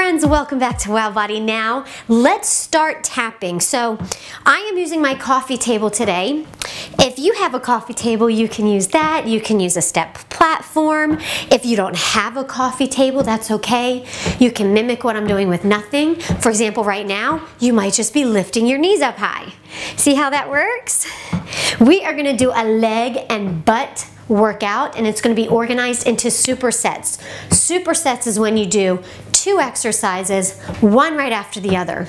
friends, welcome back to WOW Body Now. Let's start tapping. So I am using my coffee table today. If you have a coffee table, you can use that. You can use a step platform. If you don't have a coffee table, that's okay. You can mimic what I'm doing with nothing. For example, right now, you might just be lifting your knees up high. See how that works? We are gonna do a leg and butt workout, and it's going to be organized into supersets. Supersets is when you do two exercises, one right after the other.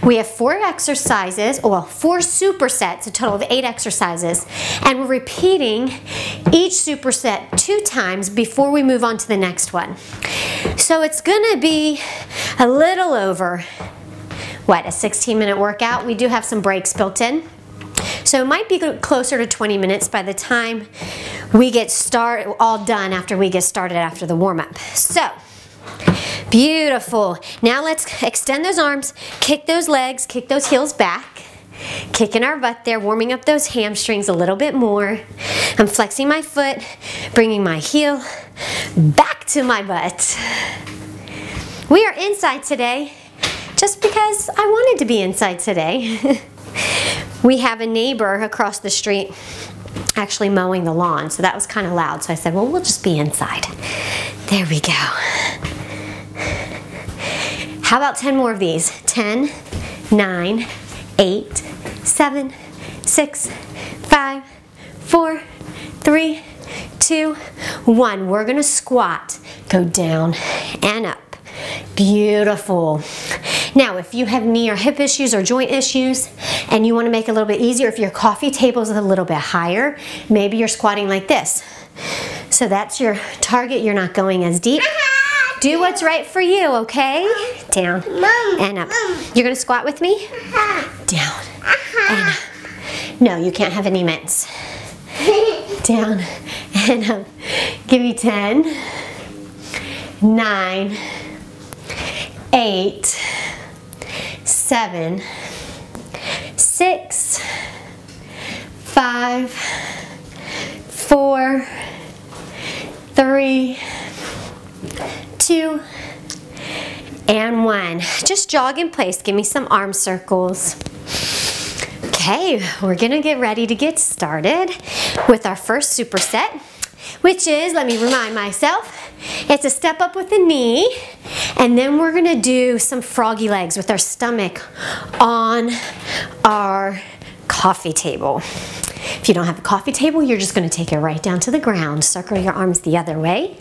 We have four exercises, or four supersets, a total of 8 exercises, and we're repeating each superset 2 times before we move on to the next one. So it's going to be a little over, what, a 16-minute workout. We do have some breaks built in. So it might be closer to 20 minutes by the time we get all done after we get started after the warm-up. So, beautiful. Now let's extend those arms, kick those legs, kick those heels back, kicking our butt there, warming up those hamstrings a little bit more. I'm flexing my foot, bringing my heel back to my butt. We are inside today just because I wanted to be inside today. We have a neighbor across the street actually mowing the lawn, so that was kind of loud. So I said, well, we'll just be inside. There we go. How about 10 more of these? 10, 9, 8, 7, 6, 5, 4, 3, 2, 1. We're going to squat, go down and up. Beautiful. Now, if you have knee or hip issues or joint issues and you want to make it a little bit easier, if your coffee table is a little bit higher, maybe you're squatting like this. So that's your target. You're not going as deep. Do what's right for you, okay? Down and up. You're going to squat with me? Down and up. No, you can't have any mints. Down and up. Give me 10, 9, 8, 7, 6, 5, 4, 3, 2, and 1. Just jog in place. Give me some arm circles. Okay, we're going to get ready to get started with our first superset, which is, let me remind myself, it's a step up with the knee, and then we're gonna do some froggy legs with our stomach on our coffee table. If you don't have a coffee table, you're just gonna take it right down to the ground. Circle your arms the other way.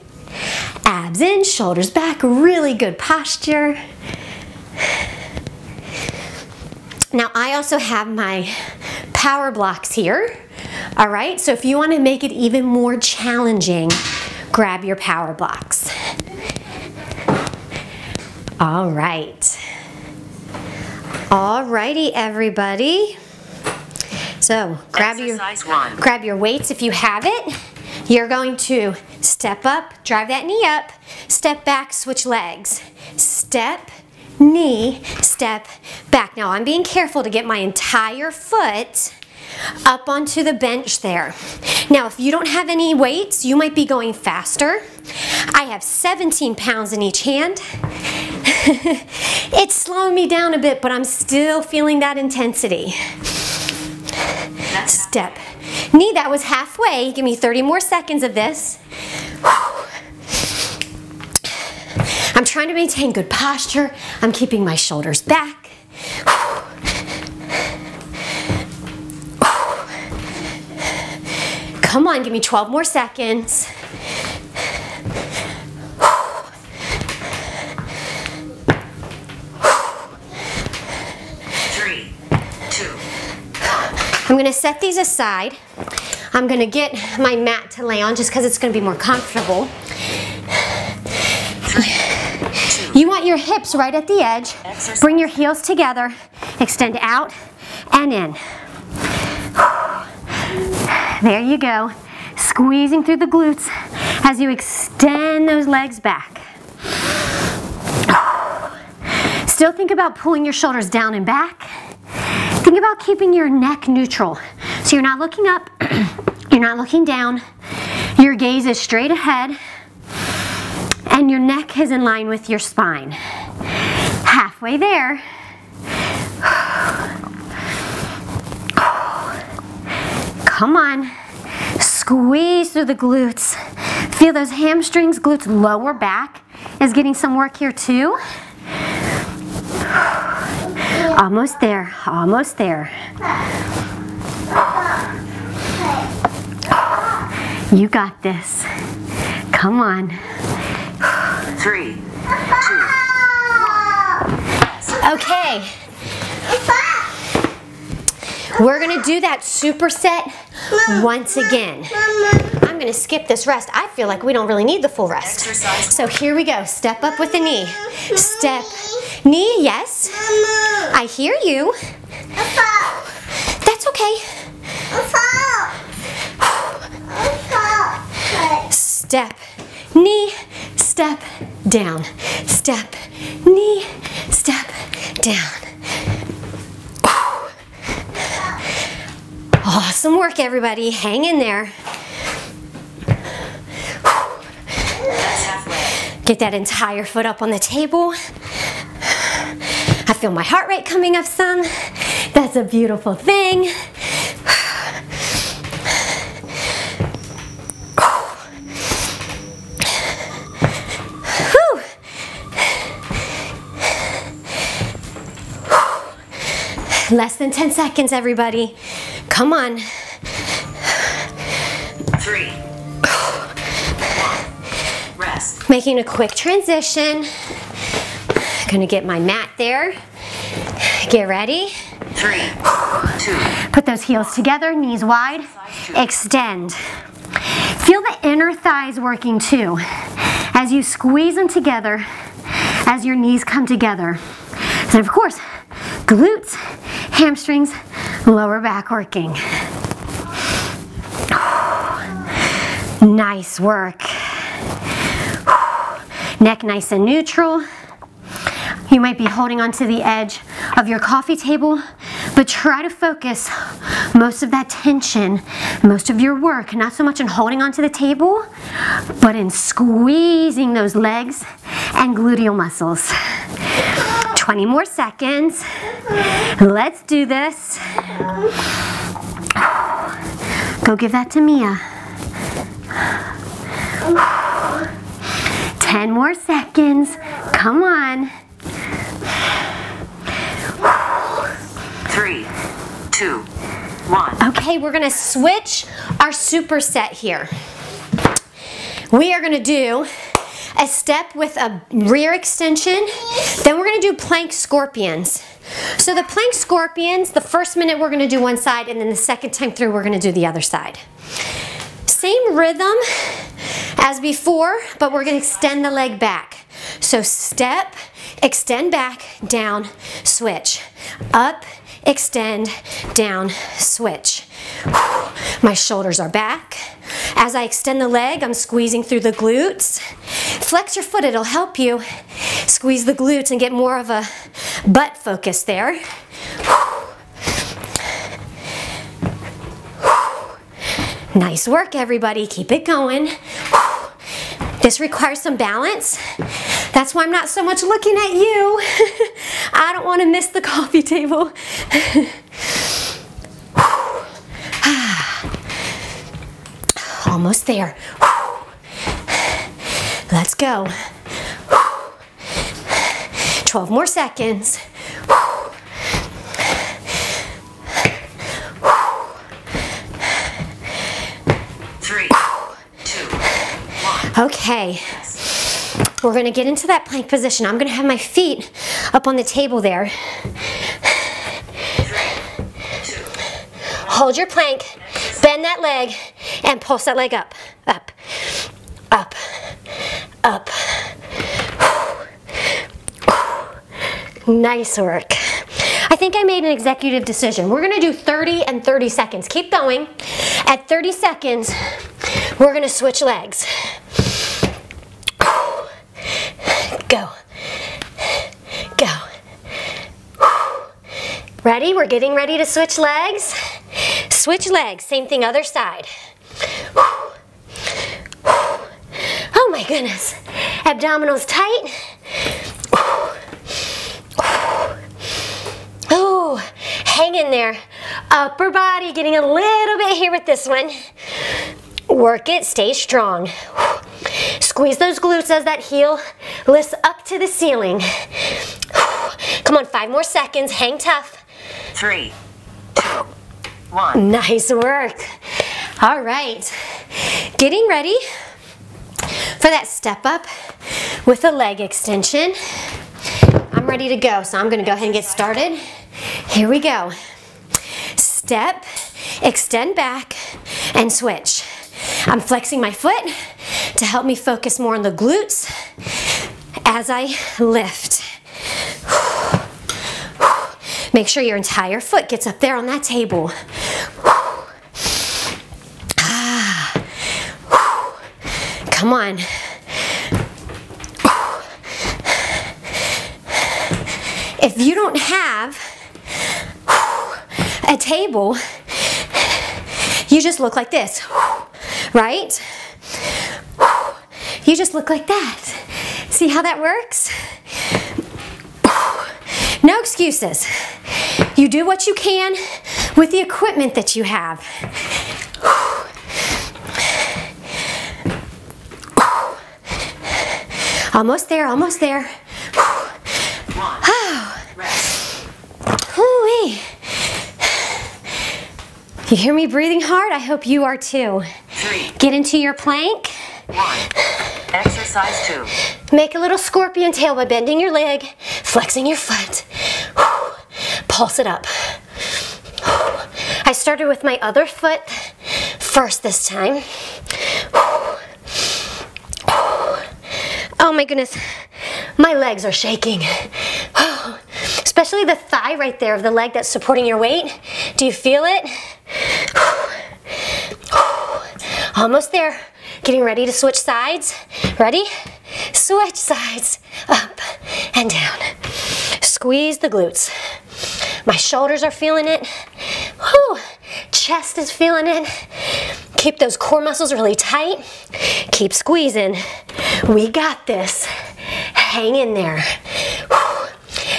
Abs in, shoulders back, really good posture. Now I also have my power blocks here. All right, so if you want to make it even more challenging, grab your power blocks. All right. All righty, everybody. So grab your weights if you have it. You're going to step up, drive that knee up, step back, switch legs. Step, knee, step back. Now I'm being careful to get my entire foot up onto the bench there. Now, if you don't have any weights, you might be going faster. I have 17 pounds in each hand. It's slowing me down a bit, but I'm still feeling that intensity. Step, knee, that was halfway. Give me 30 more seconds of this. I'm trying to maintain good posture. I'm keeping my shoulders back. Come on, give me 12 more seconds. Three, two, one. I'm going to set these aside. I'm going to get my mat to lay on just because it's going to be more comfortable. You want your hips right at the edge. Bring your heels together. Extend out and in. There you go, squeezing through the glutes as you extend those legs back. Still think about pulling your shoulders down and back. Think about keeping your neck neutral. So you're not looking up, you're not looking down, your gaze is straight ahead, and your neck is in line with your spine. halfway there. Come on, squeeze through the glutes. Feel those hamstrings, glutes, lower back is getting some work here too. Almost there, almost there. You got this. Come on. 3, 2, 1. Okay. We're gonna do that superset once again. I'm gonna skip this rest. I feel like we don't really need the full rest. So here we go. Step up with the knee. Step. Knee, yes. I hear you. That's okay. Step. Knee. Step. Down. Step. Knee. Step. Down. Awesome work, everybody. Hang in there. Get that entire foot up on the table. I feel my heart rate coming up some. That's a beautiful thing. Less than 10 seconds, everybody. Come on. 3, 2, 1, rest. Making a quick transition. Gonna get my mat there. Get ready. 3, 2. Put those heels together, knees wide. Extend. Feel the inner thighs working too. As you squeeze them together, as your knees come together. And of course, glutes, hamstrings, lower back working. Nice work. Neck nice and neutral. You might be holding onto the edge of your coffee table, but try to focus most of that tension, most of your work, not so much in holding onto the table, but in squeezing those legs and gluteal muscles. 20 more seconds. Let's do this. Go give that to Mia. 10 more seconds. Come on. 3, 2, 1. Okay, we're gonna switch our superset here. We are gonna do a step with a rear extension, then we're gonna do plank scorpions. So the plank scorpions, the first minute we're gonna do one side and then the second time through we're gonna do the other side. Same rhythm as before, but we're gonna extend the leg back. So step, extend back, down, switch. Up, extend, down, switch. My shoulders are back. As I extend the leg, I'm squeezing through the glutes. Flex your foot, it'll help you squeeze the glutes and get more of a butt focus there. Nice work, everybody. Keep it going. This requires some balance. That's why I'm not so much looking at you. I don't want to miss the coffee table. Almost there. Let's go. 12 more seconds. Okay, we're gonna get into that plank position. I'm gonna have my feet up on the table there. 3, 2, hold your plank, bend that leg, and pulse that leg up, up, up, up. Nice work. I think I made an executive decision. We're gonna do 30 and 30 seconds. Keep going. At 30 seconds, we're gonna switch legs. Go, go. Ready? We're getting ready to switch legs. Switch legs, same thing, other side. Oh my goodness. Abdominals tight. Hang in there. Upper body getting a little bit here with this one. Work it, stay strong. Squeeze those glutes as that heel lifts up to the ceiling. Come on, 5 more seconds, hang tough. 3, 2, 1. Nice work. All right, getting ready for that step up with a leg extension. I'm ready to go, so I'm gonna go ahead and get started. Here we go. Step, extend back, and switch. I'm flexing my foot to help me focus more on the glutes as I lift. Make sure your entire foot gets up there on that table. Come on. If you don't have a table, you just look like this, right? You just look like that. See how that works? No excuses. You do what you can with the equipment that you have. Almost there, almost there. Ooh-wee. You hear me breathing hard? I hope you are too. 3. Get into your plank. 1. Exercise 2. Make a little scorpion tail by bending your leg, flexing your foot. Pulse it up. I started with my other foot first this time. Oh my goodness, my legs are shaking. Especially the thigh right there of the leg that's supporting your weight. Do you feel it? Almost there. Getting ready to switch sides. Ready? Switch sides. Up and down. Squeeze the glutes. My shoulders are feeling it. Whew. Chest is feeling it. Keep those core muscles really tight. Keep squeezing. We got this. Hang in there. Whew.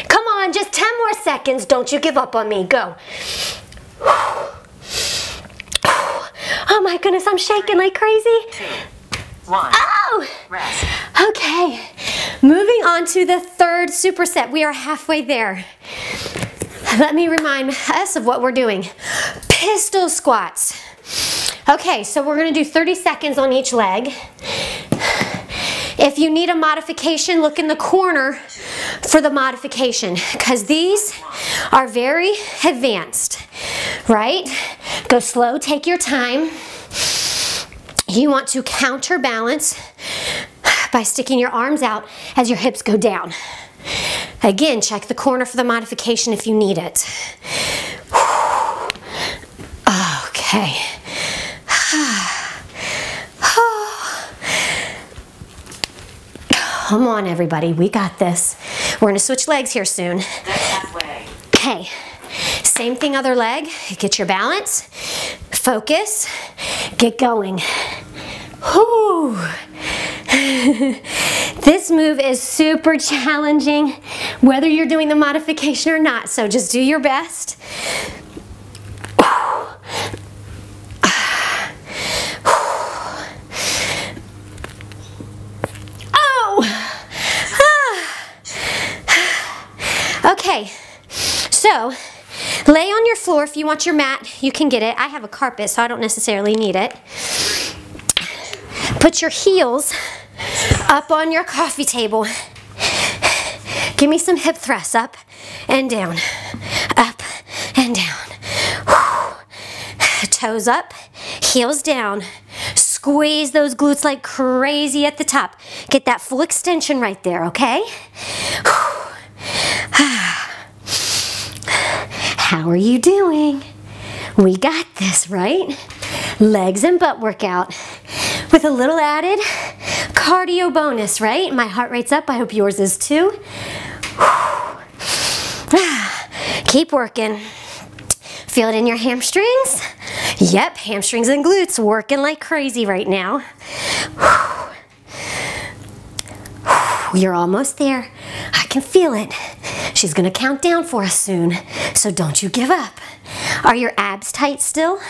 Come on, just 10 more seconds. Don't you give up on me. Go. Oh my goodness, I'm shaking like crazy. 2, 1. Oh! Rest. Okay. Moving on to the 3rd superset. We are halfway there. Let me remind us of what we're doing. Pistol squats. Okay, so we're gonna do 30 seconds on each leg. If you need a modification, look in the corner for the modification, because these are very advanced, right? Go slow, take your time. You want to counterbalance by sticking your arms out as your hips go down. Again, check the corner for the modification if you need it. Okay. Come on, everybody, we got this. We're gonna switch legs here soon. Okay, same thing, other leg. Get your balance, focus, get going. Whew. This move is super challenging, whether you're doing the modification or not, so just do your best. Okay, so lay on your floor. If you want your mat, you can get it. I have a carpet, so I don't necessarily need it. Put your heels up on your coffee table. Give me some hip thrusts, up and down, up and down. Toes up, heels down. Squeeze those glutes like crazy at the top. Get that full extension right there, okay? How are you doing? We got this, right? Legs and butt workout with a little added cardio bonus, right? My heart rate's up. I hope yours is too. Keep working. Feel it in your hamstrings? Yep, hamstrings and glutes working like crazy right now. You're almost there. I can feel it. She's gonna count down for us soon, so don't you give up. Are your abs tight still?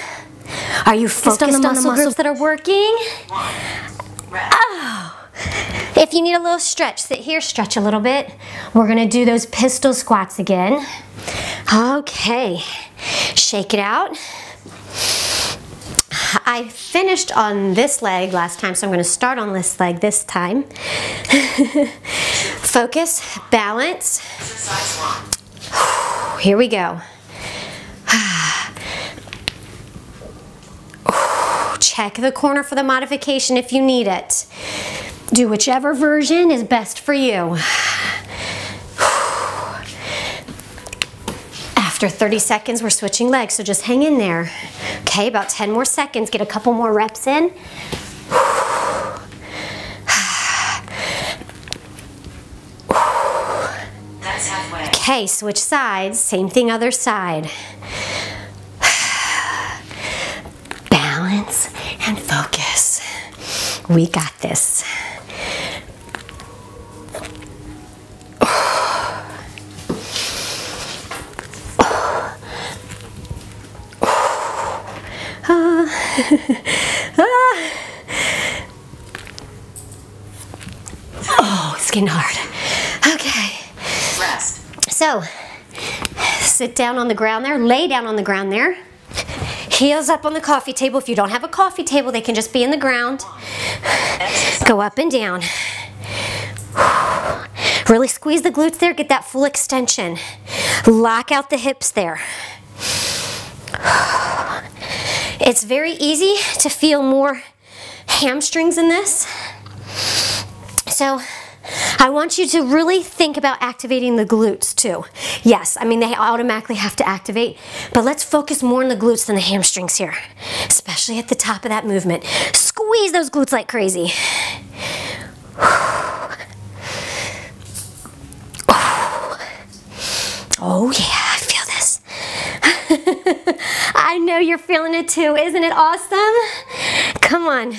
Are you focused on the muscle groups that are working? Oh. If you need a little stretch, sit here, stretch a little bit. We're gonna do those pistol squats again. Okay, shake it out. I finished on this leg last time, so I'm gonna start on this leg this time. Focus, balance. Here we go. Check the corner for the modification if you need it. Do whichever version is best for you. After 30 seconds, we're switching legs, so just hang in there. Okay, about 10 more seconds. Get a couple more reps in. That's halfway. Okay, switch sides. Same thing, other side. Balance and focus. We got this. Oh, it's getting hard. Okay. Rest. So, sit down on the ground there. Lay down on the ground there. Heels up on the coffee table. If you don't have a coffee table, they can just be in the ground. Go up and down. Really squeeze the glutes there. Get that full extension. Lock out the hips there. It's very easy to feel more hamstrings in this. So I want you to really think about activating the glutes too. Yes, I mean they automatically have to activate, but let's focus more on the glutes than the hamstrings here, especially at the top of that movement. Squeeze those glutes like crazy. Oh yeah. I know you're feeling it too. Isn't it awesome? Come on.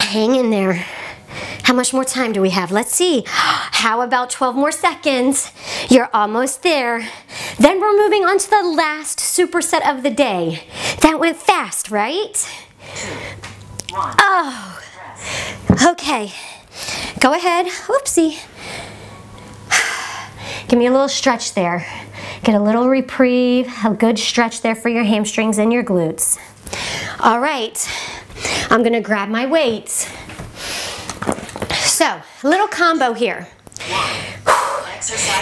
Hang in there. How much more time do we have? Let's see. How about 12 more seconds? You're almost there. Then we're moving on to the last superset of the day. That went fast, right? 2, 1. Oh. Okay. Go ahead. Oopsie. Give me a little stretch there. Get a little reprieve, a good stretch there for your hamstrings and your glutes. All right, I'm gonna grab my weights. So, little combo here.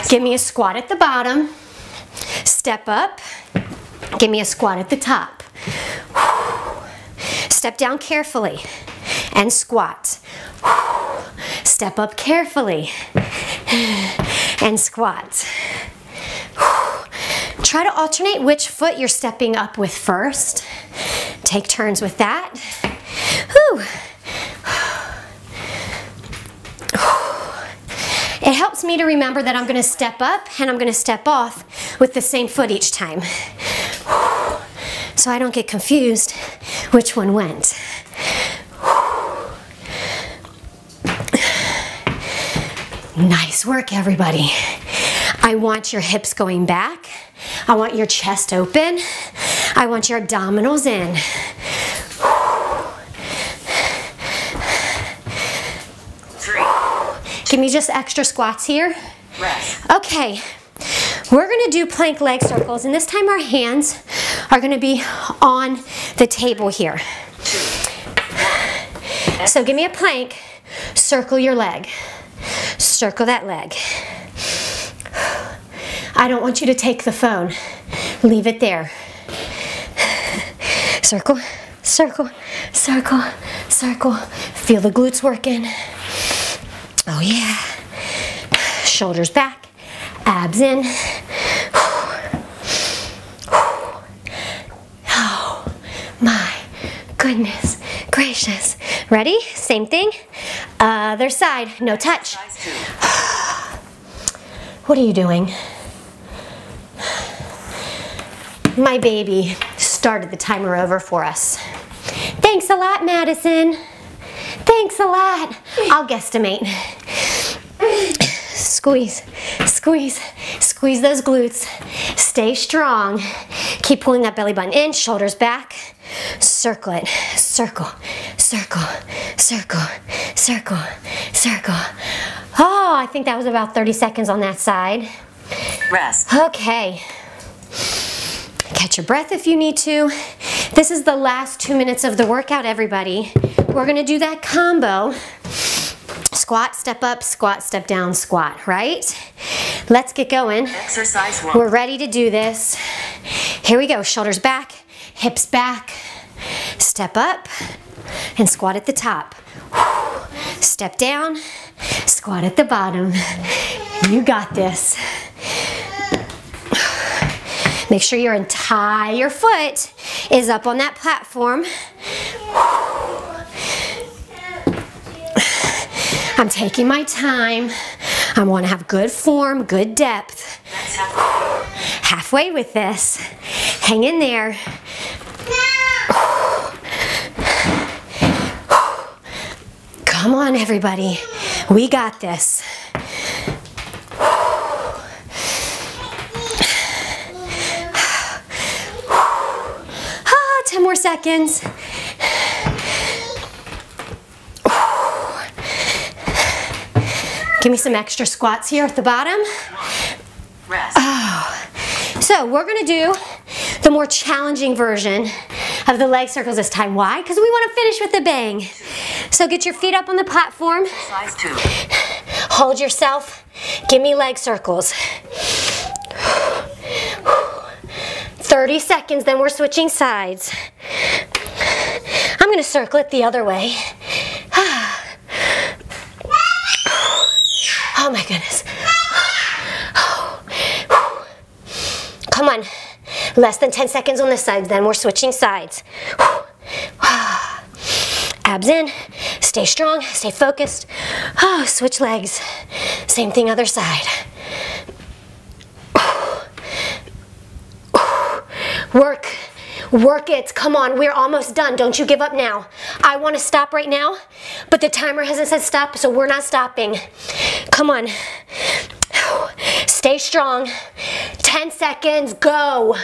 Give me a squat at the bottom, step up, give me a squat at the top. Step down carefully and squat. Step up carefully and squat. Try to alternate which foot you're stepping up with first. Take turns with that. Whew. It helps me to remember that I'm gonna step up and I'm gonna step off with the same foot each time. So I don't get confused which one went. Nice work, everybody. I want your hips going back. I want your chest open. I want your abdominals in. Give me just extra squats here. Rest. Okay, we're gonna do plank leg circles, and this time our hands are gonna be on the table here. So give me a plank, circle your leg, circle that leg. I don't want you to take the phone. Leave it there. Circle, circle, circle, circle. Feel the glutes working. Oh yeah. Shoulders back, abs in. Oh my goodness gracious. Ready? Same thing. Other side, no touch. What are you doing? My baby started the timer over for us. Thanks a lot, Madison. Thanks a lot. I'll guesstimate. Squeeze. squeeze, squeeze those glutes, stay strong. Keep pulling that belly button in, shoulders back, circle it, circle, circle, circle, circle, circle. Oh, I think that was about 30 seconds on that side. Rest. Okay. Catch your breath if you need to. This is the last 2 minutes of the workout, everybody. We're gonna do that combo. Squat, step up, squat, step down, squat, right? Let's get going. Exercise one. We're ready to do this. Here we go, shoulders back, hips back. Step up and squat at the top. Step down, squat at the bottom. You got this. Make sure your entire foot is up on that platform. I'm taking my time. I want to have good form, good depth. Halfway with this. Hang in there. Come on, everybody. We got this. Ah, 10 more seconds. Give me some extra squats here at the bottom. Rest. Oh. So we're gonna do the more challenging version of the leg circles this time. Why? Because we wanna finish with a bang. So get your feet up on the platform. Size two. Hold yourself. Give me leg circles. 30 seconds, then we're switching sides. I'm gonna circle it the other way. Oh my goodness. Come on. Less than 10 seconds on this side, then we're switching sides. Abs in. Stay strong. Stay focused. Oh, switch legs. Same thing, other side. Work. Work it. Come on. We're almost done. Don't you give up now. I want to stop right now, but the timer hasn't said stop, so we're not stopping. Come on. Stay strong. 10 seconds. Go.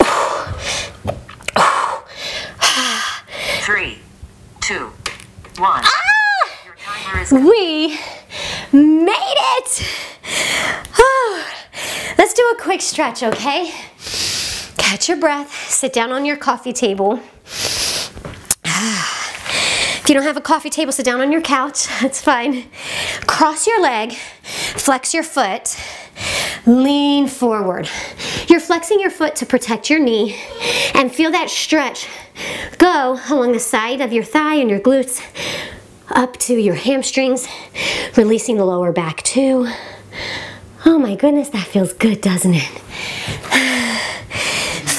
3, 2, 1. Ah! Your timer is we made it. Oh. Let's do a quick stretch, okay? Catch your breath, sit down on your coffee table. If you don't have a coffee table, sit down on your couch, that's fine. Cross your leg, flex your foot, lean forward. You're flexing your foot to protect your knee and feel that stretch go along the side of your thigh and your glutes up to your hamstrings, releasing the lower back too. Oh my goodness, that feels good, doesn't it?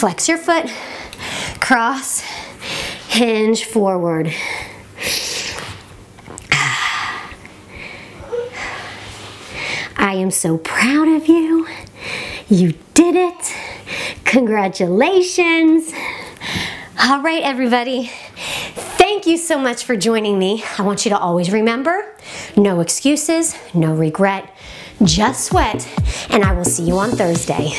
Flex your foot, cross, hinge forward. I am so proud of you. You did it. Congratulations. All right, everybody. Thank you so much for joining me. I want you to always remember, no excuses, no regret, just sweat, and I will see you on Thursday.